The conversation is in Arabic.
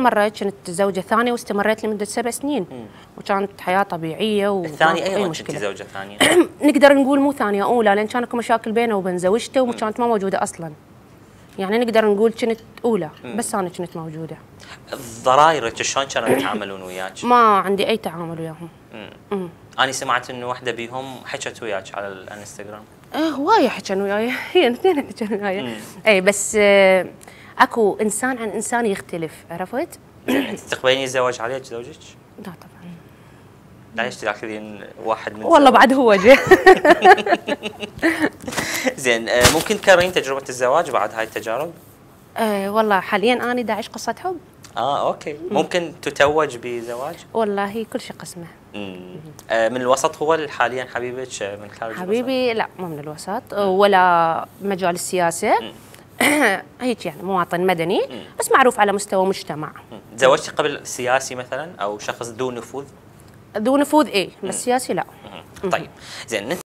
مريت كنت زوجة ثانية واستمريت لمدة 7 سنين وكانت حياة طبيعية الثانية أي مشكلة زوجة ثانية نقدر نقول مو ثانية أولى لأن كان اكو مشاكل بينه وبين زوجته وكانت ما موجودة أصلا يعني نقدر نقول كنت أولى بس أنا كنت موجودة. ضرايرك شلون كانوا يتعاملون وياك؟ ما عندي أي تعامل وياهم. أنا سمعت إنه واحدة بيهم حكت وياك على الانستغرام. هواية حكن وياي هي الاثنين حكن وياي أي بس اكو انسان عن انسان يختلف عرفت؟ انت تقبلين الزواج عليك زوجك؟ لا طبعا. ليش تاخذين واحد من والله بعد هو جه. زين ممكن تكررين تجربه الزواج بعد هاي التجارب؟ والله حاليا انا داعش قصه حب. اوكي ممكن تتوج بزواج؟ والله كل شيء قسمه. من الوسط هو حاليا حبيبك من خارج حبيبي؟ لا مو من الوسط ولا مجال السياسه. هيك يعني مواطن مدني بس معروف على مستوى مجتمع. تزوجتي قبل سياسي مثلا او شخص ذو نفوذ؟ ذو نفوذ اي بس سياسي لا. طيب زين